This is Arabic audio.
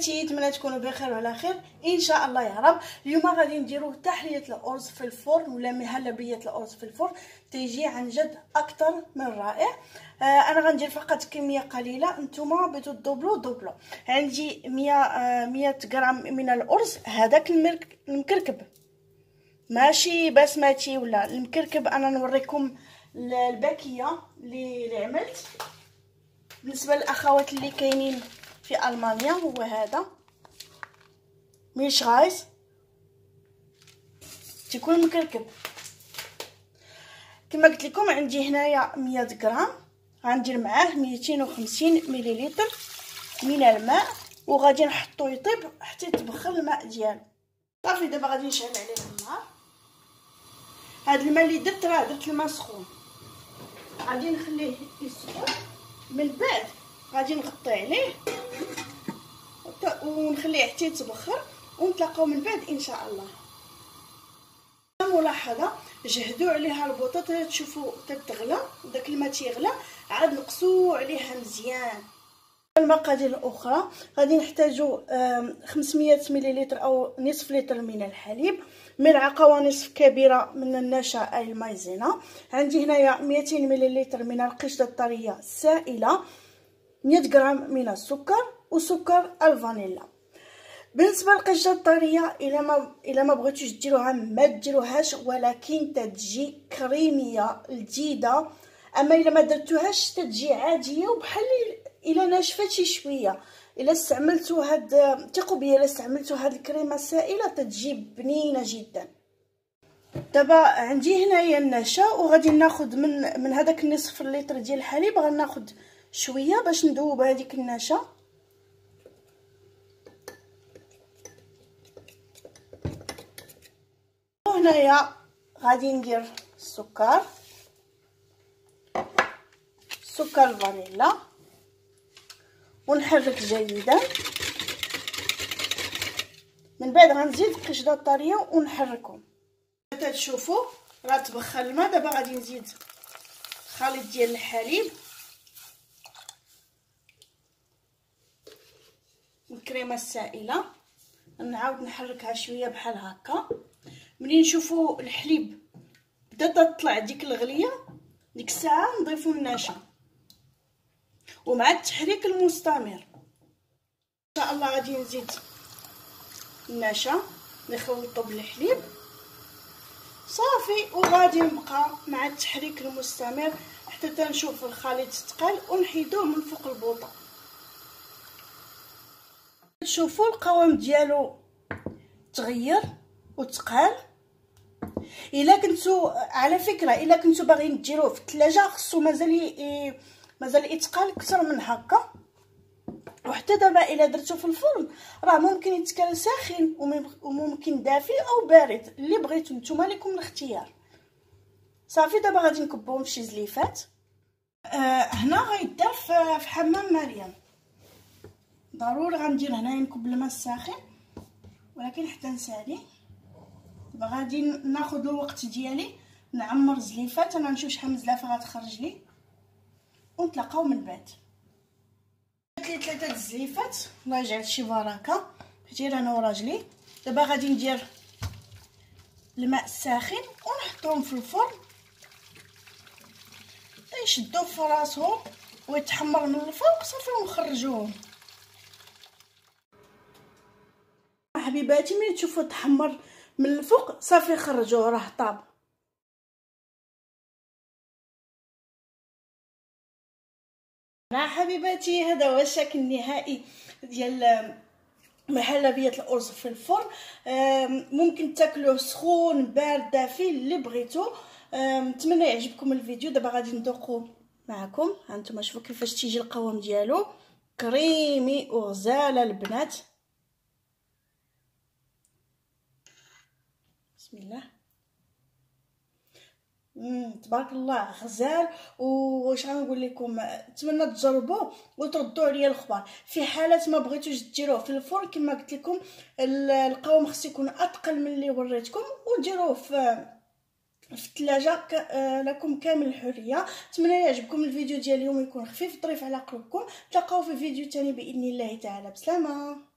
بناتي نتمنى تكونوا بخير وعلى خير ان شاء الله يا رب. اليوم غادي نديرو تحليه الارز في الفرن ولا مهلبيه الارز في الفرن، تيجي عن جد اكثر من رائع. انا غندير فقط كميه قليله، نتوما بغيتو دوبلو دوبلو. عندي 100 غرام من الارز، هذاك المكركب ماشي بسمتي ولا المكركب. انا نوريكم الباكيه اللي عملت بالنسبه للاخوات اللي كاينين في ألمانيا، هو هذا ميش غايز تيكون مكركب كما قلت لكم. عندي هنايا 100 غرام، غندير معاه 250 مليلتر من الماء وغادي نحطو يطيب حتى يتبخر الماء ديالو. صافي دابا غادي نشعل عليه النار. هذا الماء اللي درت راه درت الماء سخون، غادي نخليه يسخن، من بعد غادي نغطي عليه ونخليه حتى يتبخر ونتلاقاو من بعد ان شاء الله. ملاحظه جهدوا عليها البوطه، تشوفوا تتغلى داك الماء تيغلى، عاد نقصوا عليها مزيان. المقادير الاخرى غادي نحتاجوا 500 مليلتر او نصف لتر من الحليب، ملعقه ونصف كبيره من النشا اي المايزينا. عندي هنايا 200 مليلتر من القشطه الطريه السائله، 100 غرام من السكر وسكر الفانيلا. بالنسبه للقشطه الطريه الا ما بغيتوش ديروها ما ديروهاش، ولكن تتجي كريميه لذيذه. اما الا ما درتوهاش تتجي عاديه وبحال الا ناشفات شي شويه. الا استعملتو هاد ثقوا بيا، الا استعملتو هاد الكريمه السائله تتجي بنينه جدا. دابا عندي هنايا النشا، وغادي ناخذ من هذاك النصف لتر ديال الحليب، غناخذ شويه باش ندوب هذيك النشا. وهنايا غادي ندير سكر الفانيلا ونحرك جيدا. من بعد غنزيد القشطه الطريه ونحركهم. حتى تشوفوا راه تبخر الماء. دابا غادي نزيد الخليط ديال الحليب والكريمه السائله، نعاود نحركها شويه بحال هكا. ملي نشوفوا الحليب بدا تطلع ديك الغليه، ديك الساعه نضيفوا النشا، ومع التحريك المستمر ان شاء الله غادي نزيد النشا نخلطو بالحليب. صافي، وغادي نبقى مع التحريك المستمر حتى تنشوف الخليط تقال ونحيدوه من فوق البوطه. شوفوا القوام ديالو تغير وتقال. الا كنتو على فكره الا كنتو باغيين ديروه في الثلاجه خصو مازال يتقال اكثر من هكا. وحتى دابا الا درتو في الفرن راه ممكن يتكال ساخن وممكن دافي او بارد، اللي بغيتو نتوما ليكم الاختيار. صافي دابا غادي نكبوهم في شي زليفات. هنا غيدار في حمام مريم. ضروري غندير هنايا نكب الماء الساخن، ولكن حتى نسالي. دابا غادي ناخذ الوقت ديالي نعمر زليفات، انا نشوف شحال من زلافه غتخرج لي ونتلاقاو من بعد. هاد لي 3 زليفات الله يجعل شي بركه، حيت انا وراجلي. دابا غادي ندير الماء الساخن ونحطهم في الفرن يشدو في راسهم ويتحمر من الفوق. صافي ونخرجوهم. حبيباتي ملي تشوفوا تحمر من الفوق صافي خرجوه راه طاب. حبيباتي هذا هو الشكل النهائي ديال مهلبيه الارز في الفرن. ممكن تاكلوه سخون بارد دافي اللي بغيتو. نتمنى يعجبكم الفيديو. دابا غادي ندوقو معكم، ها نتوما شوفوا كيفاش تيجي القوام ديالو كريمي وغزاله البنات. بسم الله، تبارك الله غزال. واش غنقول لكم، نتمنى تجربوه وتردوا عليا الخبر. في حاله ما بغيتوش ديروه في الفرن كما قلت لكم، القوام خص يكون اثقل من اللي وريتكم، وديروه في الثلاجه. لكم كامل الحريه. نتمنى يعجبكم الفيديو ديال اليوم، يكون خفيف طريف على قلوبكم. تلاقاو في فيديو ثاني باذن الله تعالى. بسلامه.